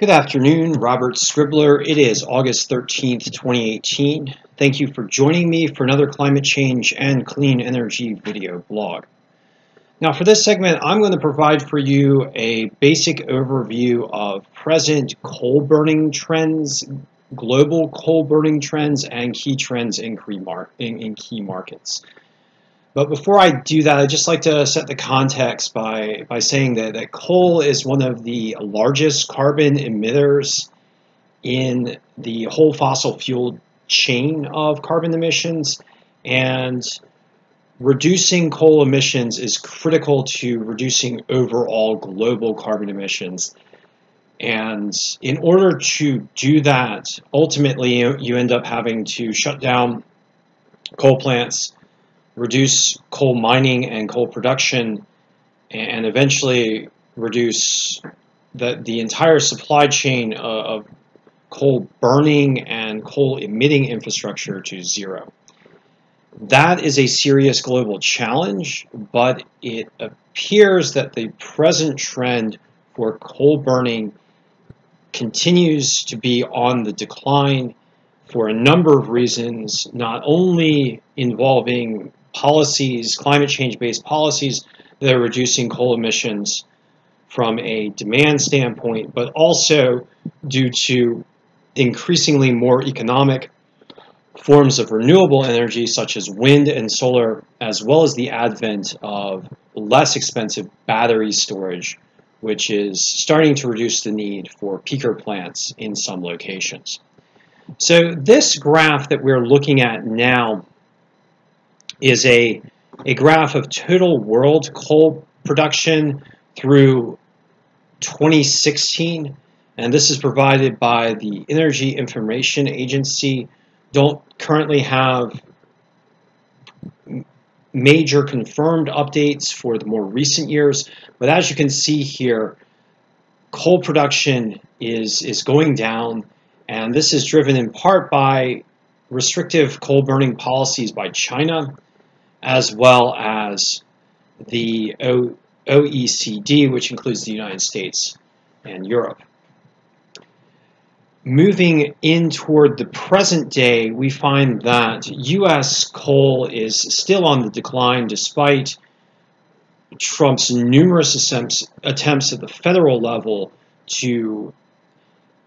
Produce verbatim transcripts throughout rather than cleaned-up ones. Good afternoon, Robert Scribbler. It is August thirteenth, twenty eighteen. Thank you for joining me for another climate change and clean energy video blog. Now for this segment, I'm going to provide for you a basic overview of present coal burning trends, global coal burning trends, and key trends in key markets. But before I do that, I'd just like to set the context by, by saying that, that coal is one of the largest carbon emitters in the whole fossil fuel chain of carbon emissions, and reducing coal emissions is critical to reducing overall global carbon emissions. And in order to do that, ultimately you, you end up having to shut down coal plants, reduce coal mining and coal production, and eventually reduce the, the entire supply chain of coal burning and coal emitting infrastructure to zero. That is a serious global challenge, but it appears that the present trend for coal burning continues to be on the decline for a number of reasons, not only involving policies, climate change-based policies that are reducing coal emissions from a demand standpoint, but also due to increasingly more economic forms of renewable energy such as wind and solar, as well as the advent of less expensive battery storage, which is starting to reduce the need for peaker plants in some locations. So this graph that we're looking at now is a, a graph of total world coal production through twenty sixteen, and this is provided by the Energy Information Agency. Don't currently have major confirmed updates for the more recent years, but as you can see here, coal production is, is going down, and this is driven in part by restrictive coal burning policies by China, as well as the O E C D, which includes the United States and Europe. Moving in toward the present day, we find that U S coal is still on the decline despite Trump's numerous attempts, attempts at the federal level to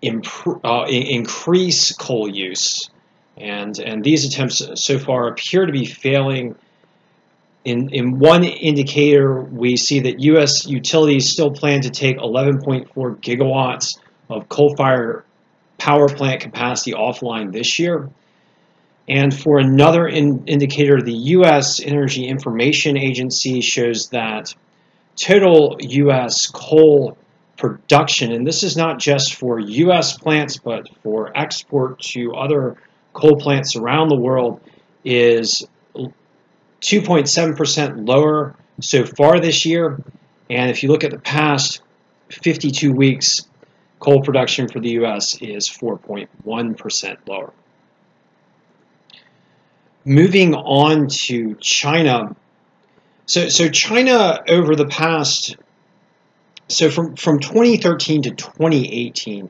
improve, uh, increase coal use. And, and these attempts so far appear to be failing. In, in one indicator, we see that U S utilities still plan to take eleven point four gigawatts of coal-fired power plant capacity offline this year. And for another in indicator, the U S Energy Information Agency shows that total U S coal production, and this is not just for U S plants, but for export to other coal plants around the world, is two point seven percent lower so far this year. And if you look at the past fifty-two weeks, coal production for the U S is four point one percent lower. Moving on to China. So, so China over the past, so from, from twenty thirteen to twenty eighteen,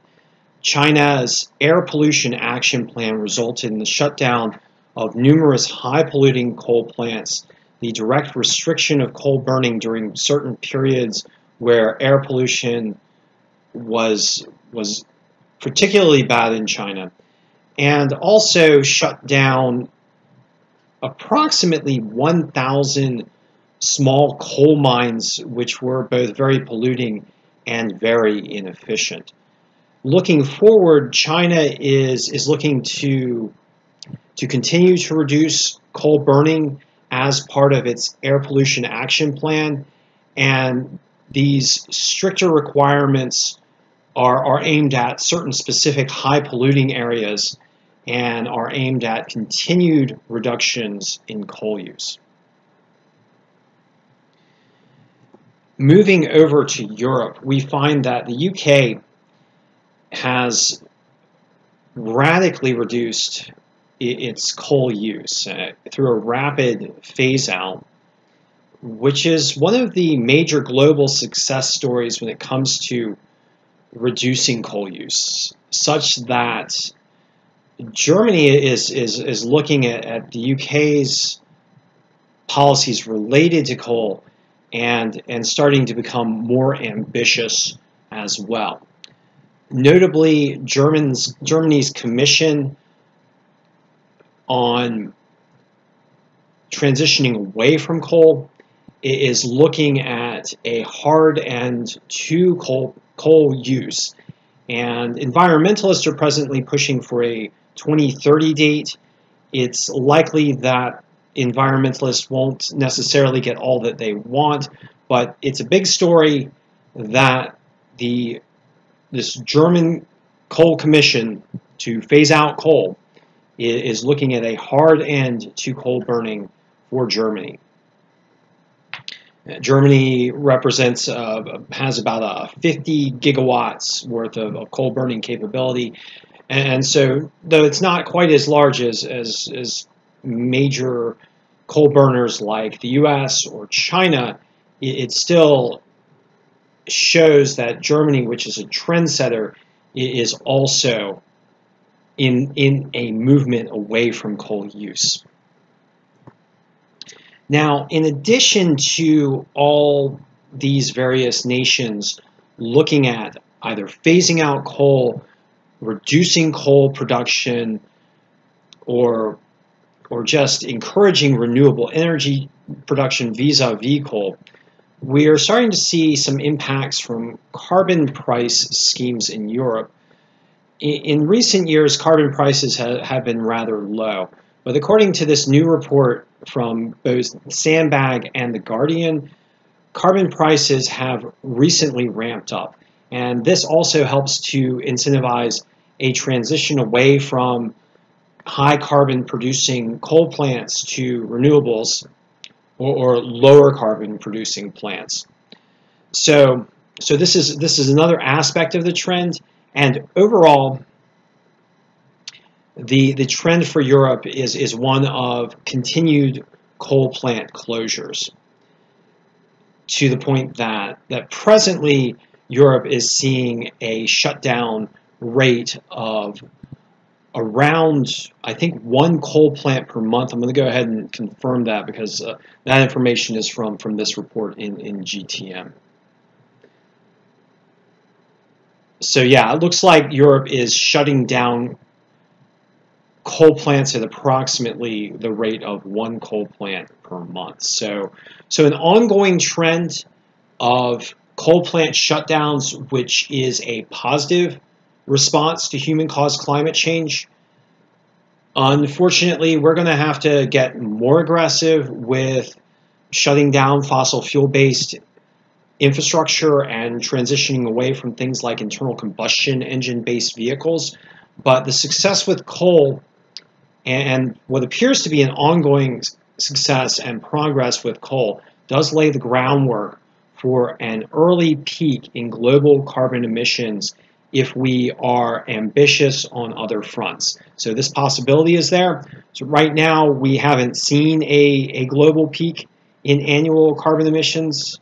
China's air pollution action plan resulted in the shutdown of numerous high polluting coal plants, the direct restriction of coal burning during certain periods where air pollution was was particularly bad in China, and also shut down approximately one thousand small coal mines, which were both very polluting and very inefficient. Looking forward, China is is looking to to continue to reduce coal burning as part of its air pollution action plan, and these stricter requirements Are, are aimed at certain specific high polluting areas and are aimed at continued reductions in coal use. Moving over to Europe, we find that the U K has radically reduced its coal use uh, through a rapid phase out, which is one of the major global success stories when it comes to reducing coal use, such that Germany is, is, is looking at, at the U K's policies related to coal and, and starting to become more ambitious as well. Notably, Germans, Germany's Commission on Transitioning Away from Coal is looking at a hard end to coal, coal use. And environmentalists are presently pushing for a twenty thirty date. It's likely that environmentalists won't necessarily get all that they want, but it's a big story that the this German coal commission to phase out coal is looking at a hard end to coal burning for Germany. Germany represents, uh, has about a fifty gigawatts worth of, of coal burning capability. And so, though it's not quite as large as, as, as major coal burners like the U S or China, it still shows that Germany, which is a trendsetter, is also in, in a movement away from coal use. Now, in addition to all these various nations looking at either phasing out coal, reducing coal production, or, or just encouraging renewable energy production vis-a-vis coal, we are starting to see some impacts from carbon price schemes in Europe. In, in recent years, carbon prices ha- have been rather low. But according to this new report from both Sandbag and The Guardian, carbon prices have recently ramped up. And this also helps to incentivize a transition away from high carbon producing coal plants to renewables or, or lower carbon producing plants. So, so this is, this is another aspect of the trend. And overall, The, the trend for Europe is, is one of continued coal plant closures, to the point that, that presently Europe is seeing a shutdown rate of around, I think, one coal plant per month. I'm going to go ahead and confirm that because uh, that information is from, from this report in, in G T M. So yeah, it looks like Europe is shutting down coal plants at approximately the rate of one coal plant per month. So, so an ongoing trend of coal plant shutdowns, which is a positive response to human-caused climate change. Unfortunately, we're going to have to get more aggressive with shutting down fossil fuel-based infrastructure and transitioning away from things like internal combustion engine-based vehicles. But the success with coal and what appears to be an ongoing success and progress with coal does lay the groundwork for an early peak in global carbon emissions if we are ambitious on other fronts. So this possibility is there. So right now we haven't seen a, a global peak in annual carbon emissions,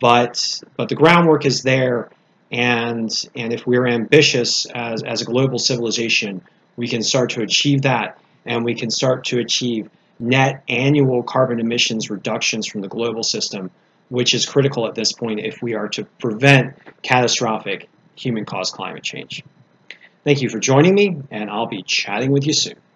but, but the groundwork is there. And, and if we're ambitious as, as a global civilization, we can start to achieve that, and we can start to achieve net annual carbon emissions reductions from the global system, which is critical at this point if we are to prevent catastrophic human-caused climate change. Thank you for joining me, and I'll be chatting with you soon.